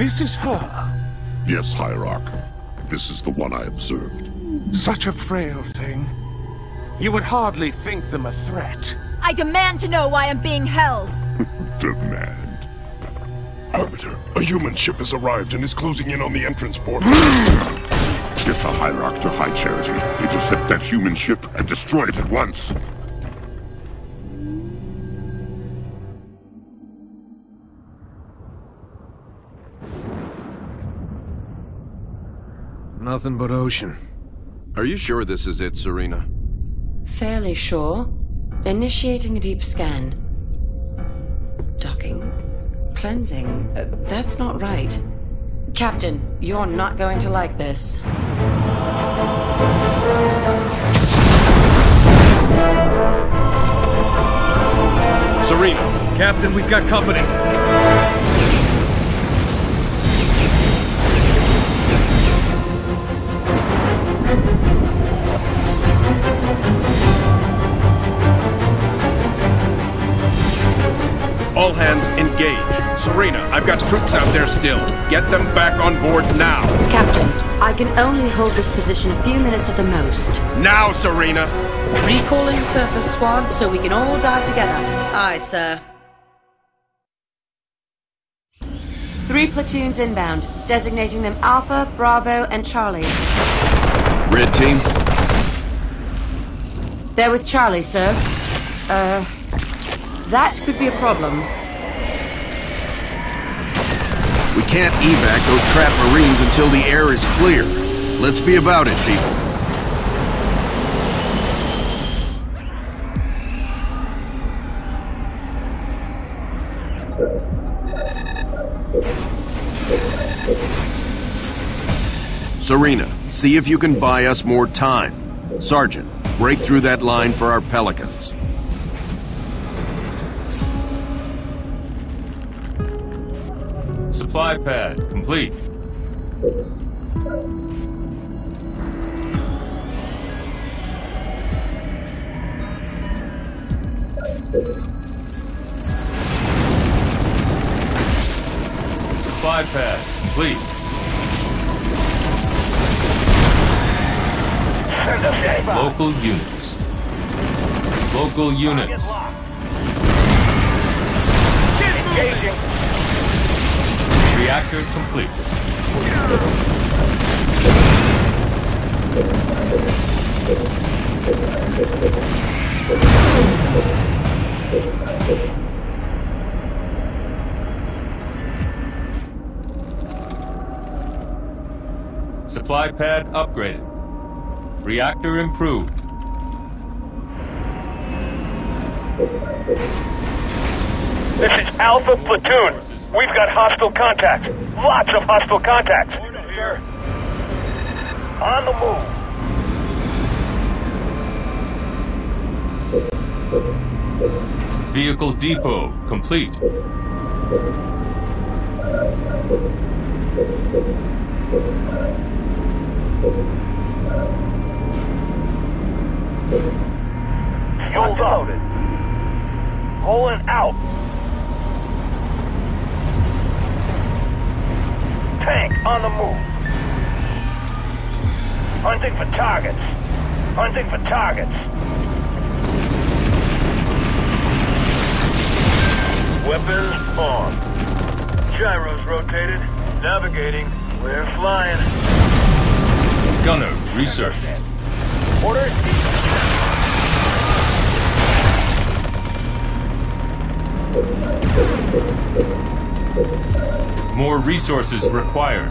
This is her? Yes, Hierarch. This is the one I observed. Such a frail thing. You would hardly think them a threat. I demand to know why I'm being held. Demand? Arbiter, a human ship has arrived and is closing in on the entrance portal. Get the Hierarch to High Charity, intercept that human ship, and destroy it at once. Nothing but ocean. Are you sure this is it, Serena? Fairly sure. Initiating a deep scan. Docking. Cleansing. That's not right. Captain, you're not going to like this. Serena! Captain, we've got company! All hands engage. Serena, I've got troops out there still. Get them back on board now. Captain, I can only hold this position a few minutes at the most. Now, Serena! Recalling surface squad so we can all die together. Aye, sir. 3 platoons inbound, designating them Alpha, Bravo, and Charlie. Red team? They're with Charlie, sir. That could be a problem. We can't evac those trapped Marines until the air is clear. Let's be about it, people. Serena, see if you can buy us more time. Sergeant, break through that line for our Pelicans. Supply pad complete. Supply pad complete. Local units. Local units. Engaging. Reactor complete. Supply pad upgraded. Reactor improved. This is Alpha Platoon. We've got hostile contact. Lots of hostile contacts. On the move. Vehicle depot complete. Fuel loaded. Pulling out. Tank on the move. Hunting for targets. Hunting for targets. Weapons on. Gyros rotated. Navigating. We're flying. Gunner, research. Orders. More resources required.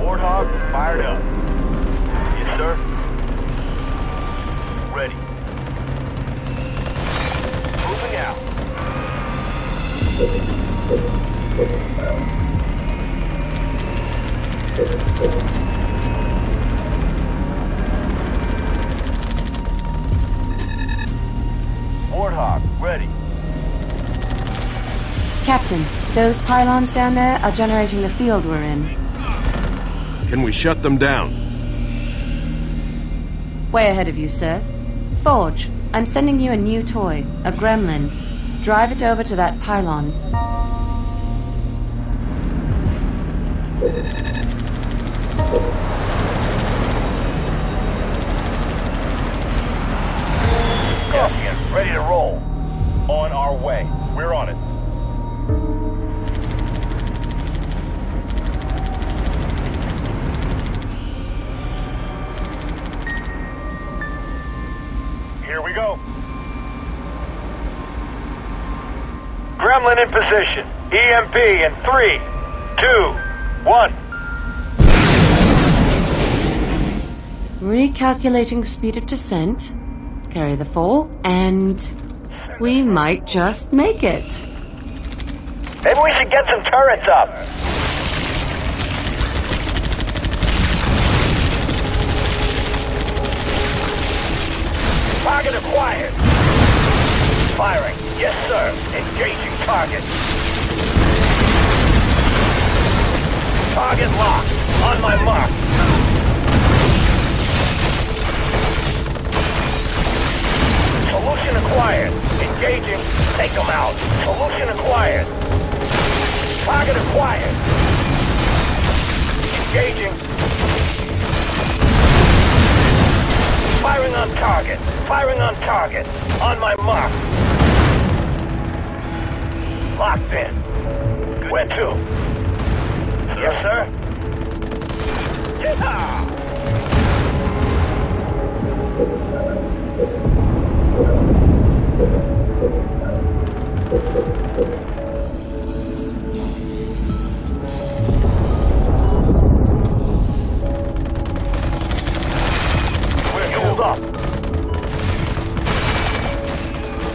Warthog fired up. Yes, sir. Ready. Moving out. Warthog, ready. Captain, Those pylons down there are generating the field we're in. Can we shut them down? Way ahead of you, sir. Forge, I'm sending you a new toy, a gremlin. Drive it over to that pylon. Scorpion, ready to roll. On our way. We're on it. Here we go. Gremlin in position. EMP in 3, 2, 1. Recalculating speed of descent. Carry the 4, and we might just make it. Maybe we should get some turrets up. Target acquired. Firing. Yes, sir. Engaging target. Target locked. On my mark. Solution acquired. Engaging. Take them out. Solution acquired. Target acquired. Engaging. Firing on target. Firing on target. On my mark. Locked in. Where to? Yes, sir. Yeehaw! Up.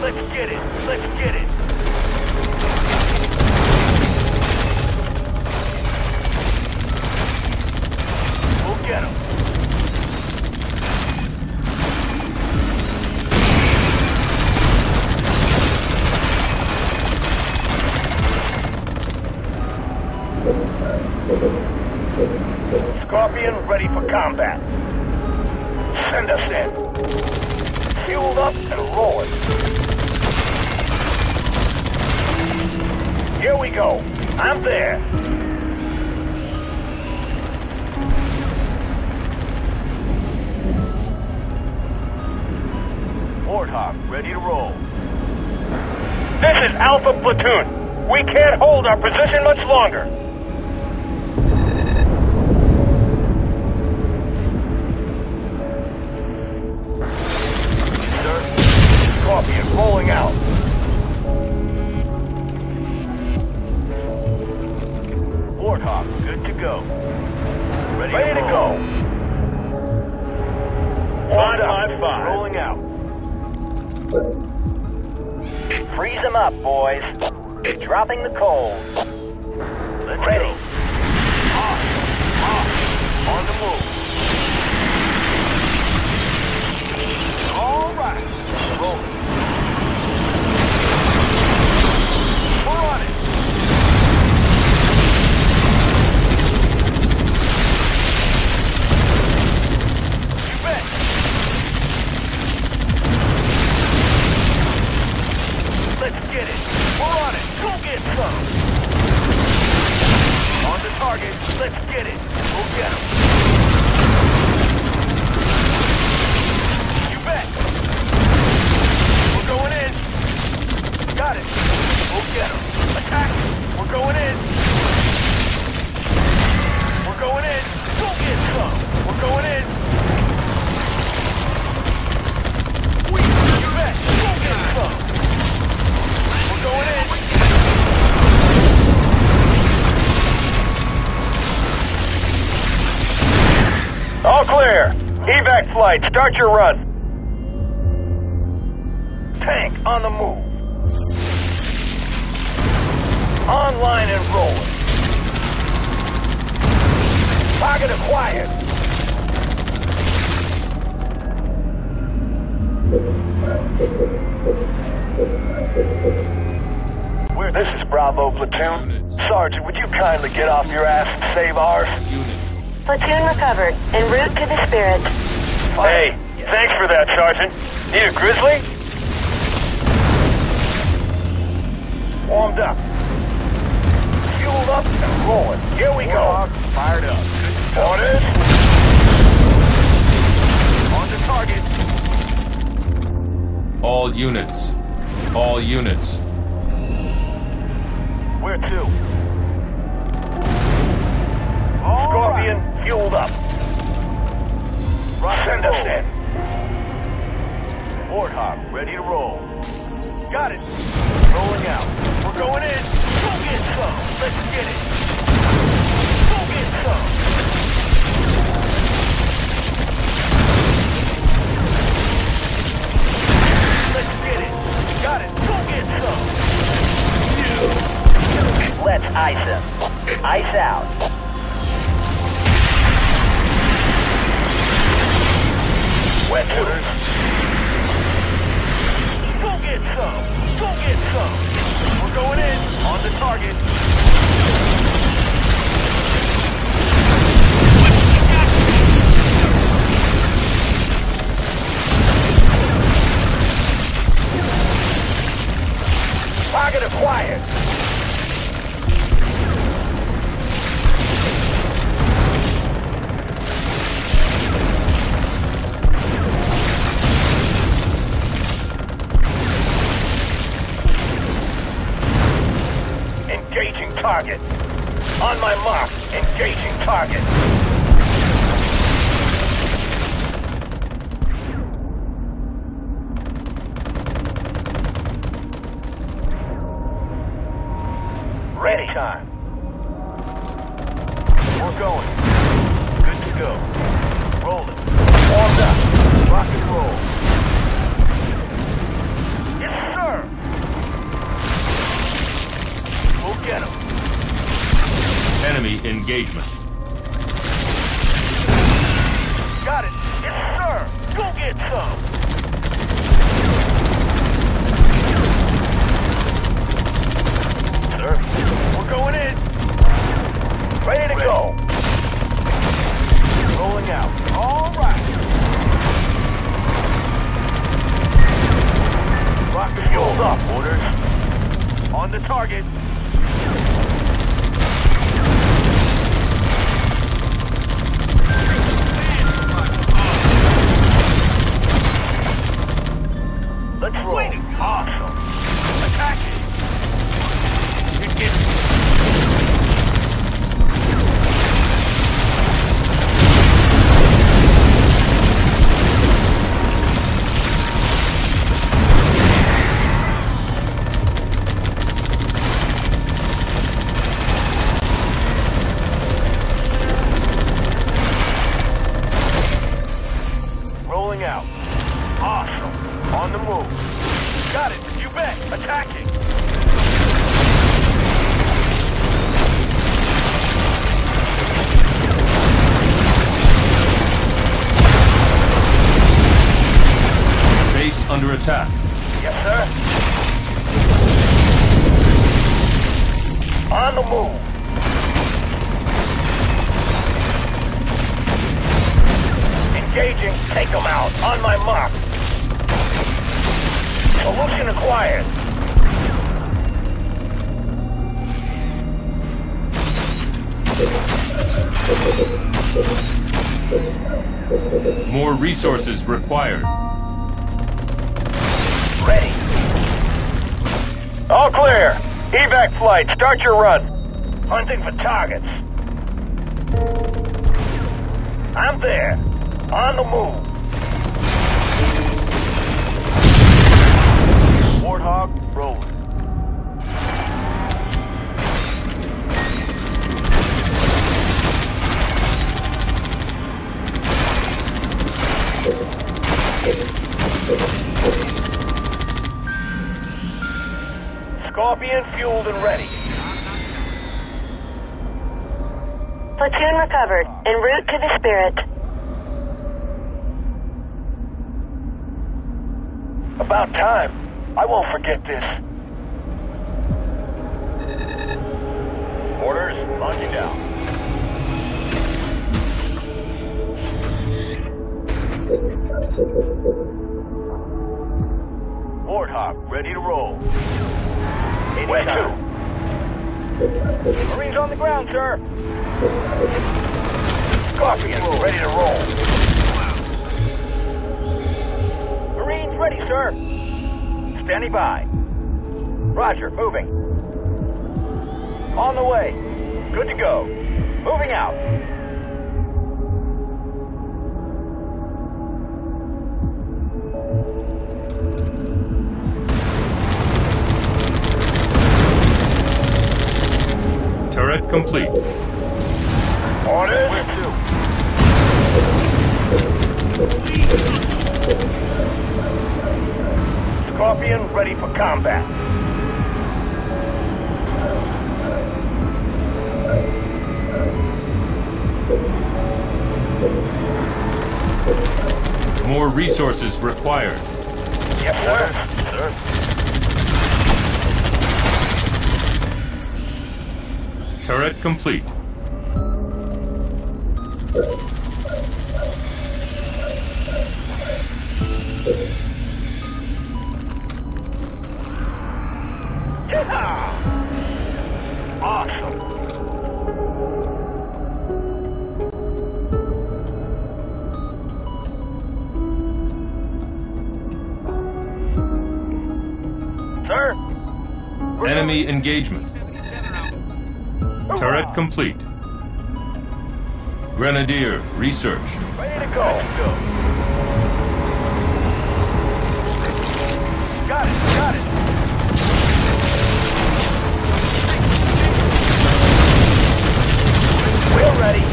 Let's get it. Let's get it. We'll get him. Scorpion ready for combat. Send us in. Fueled up and rolling. Here we go. I'm there. Warthog, ready to roll. This is Alpha Platoon. We can't hold our position much longer. Scorpion rolling out. Warthog, good to go. Ready to go. 155. Rolling out. Freeze them up, boys. Dropping the cold. Let's ready. Off. Off. On the move. All right. Rolling. Flight, start your run. Tank on the move. Online and rolling. Target acquired. This is Bravo Platoon. Sergeant, would you kindly get off your ass and save ours? Platoon recovered, en route to the Spirit. Hey, thanks for that, Sergeant. Need a grizzly? Warmed up. Fueled up and rolling. Here we go. Fired up. Orders. On to target. All units. All units. Where to? All Scorpion right. Fueled up. Rock send us in. Warthog ready to roll. Got it. Rolling out. We're going in. Go get some. Let's get it. Go get some. Let's get it. Got it. Go get some. Let's ice him. Ice out. Wet orders. Go get some! Go get some! We're going in! On the target! Target acquired! Engaging target. On my mark, engaging target. Ready time. We're going. Good to go. Rolling. Warmed up. Rock and roll. Yes, sir. We'll get him. Enemy engagement. Got it. Yes, sir. Go get some. Sir, we're going in. Ready to go. Rolling out. All right. Rocket fueled up. Orders. On the target. Let's roll. Way to go. Awesome. Attack it. Rolling out. Awesome. On the move. Got it. You bet. Attacking. Base under attack. Yes, sir. On the move. Engaging. Take them out. On my mark. Solution acquired. More resources required. Ready. All clear. Evac flight, start your run. Hunting for targets. I'm there. On the move. Warthog rolling. Scorpion fueled and ready. Platoon recovered, en route to the Spirit. About time. I won't forget this. Orders, launching down. Warthog, ready to roll. West 2. Marines on the ground, sir. Scorpion, ready to roll. Marines ready, sir. Standing by. Roger, moving. On the way. Good to go. Moving out. Turret complete. Orders. Scorpion ready for combat. More resources required. Yes, sir. Sir. Turret complete. Yeah! Awesome. Enemy engagement. Turret complete. Grenadier, research. Ready to go. Got it, got it. We're ready.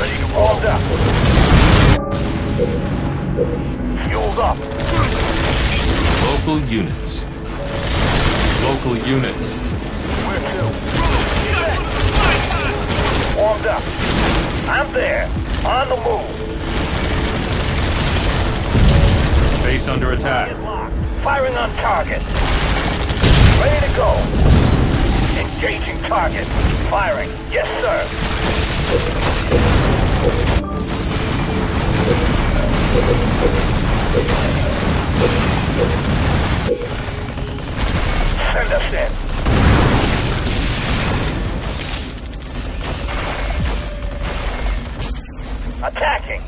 Ready to roll up. Fueled up. Local units. Local units. Where to? Warmed up. I'm there. On the move. Base under attack. Firing on target. Ready to go. Engaging target. Firing. Yes, sir. Send us in. Attacking.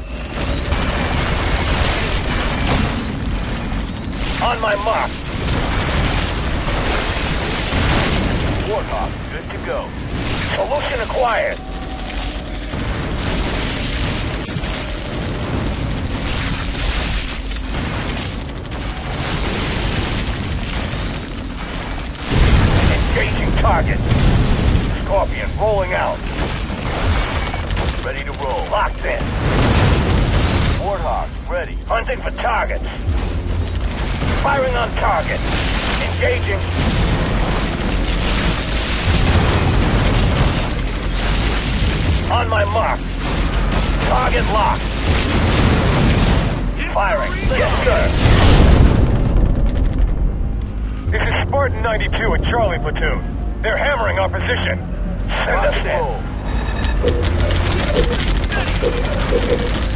On my mark. Warthog, good to go. Solution acquired. Engaging target. Scorpion rolling out. Ready to roll. Locked in. Warthog ready. Hunting for targets. Firing on target. Engaging. On my mark. Target locked. Firing. Yes, sir. This is Spartan 92 and Charlie Platoon. They're hammering our position. Send us in.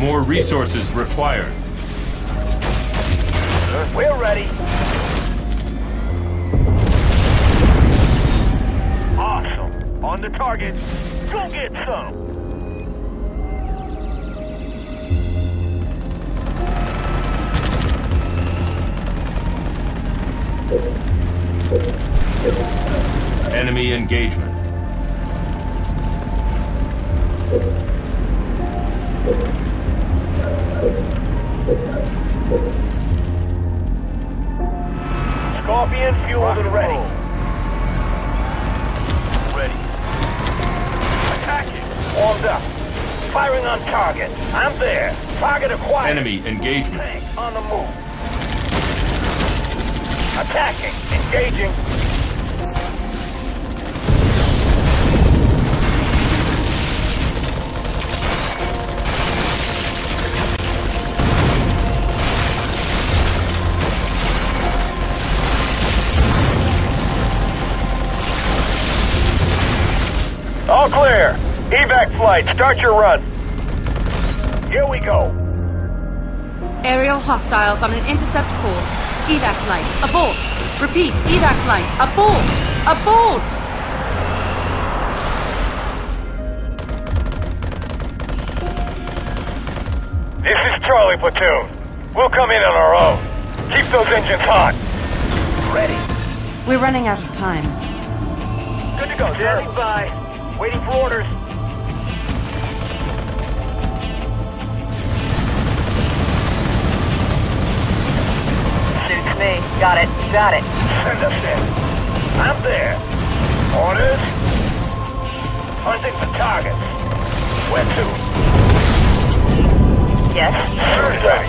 More resources required. We're ready. Awesome. On the target. Go get some. Enemy engagement. Scorpion fueled and ready. Ready. Attacking. Warmed up. Firing on target. I'm there. Target acquired. Enemy engagement. Tank on the move. Attacking, engaging. Evac flight, start your run. Here we go. Aerial hostiles on an intercept course. Evac flight, abort. Repeat, evac flight, abort. Abort! This is Charlie Platoon. We'll come in on our own. Keep those engines hot. Ready. We're running out of time. Good to go, sir. Standing by. Waiting for orders. Suits me. Got it. Got it. Send us in. I'm there. Orders. Hunting for targets. Where to? Yes. Sure, ready.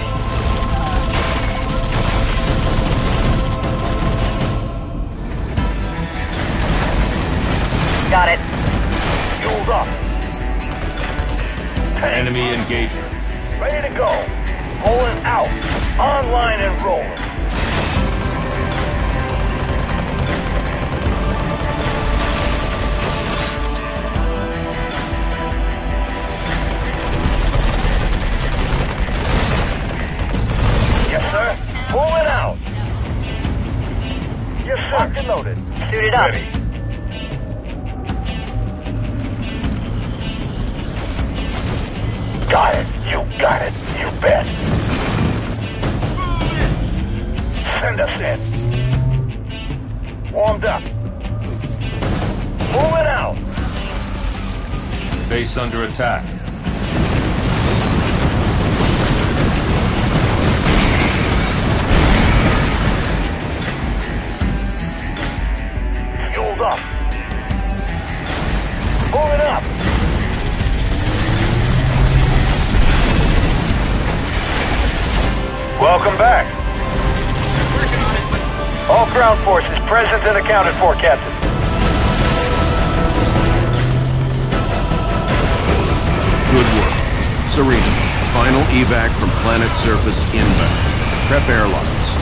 Got it. Fueled up. Enemy engagement. Ready to go. Rolling out. Online and rolling. Yes, sir. Rolling out. Yes, sir. Locked and loaded. Suited up. Ready. Got it. You got it. You bet. Send us in. Warmed up. Moving out. Base under attack. Fueled up. Moving up. Welcome back. All ground forces present and accounted for, Captain. Good work. Serena, final evac from planet surface inbound. Prep airlines.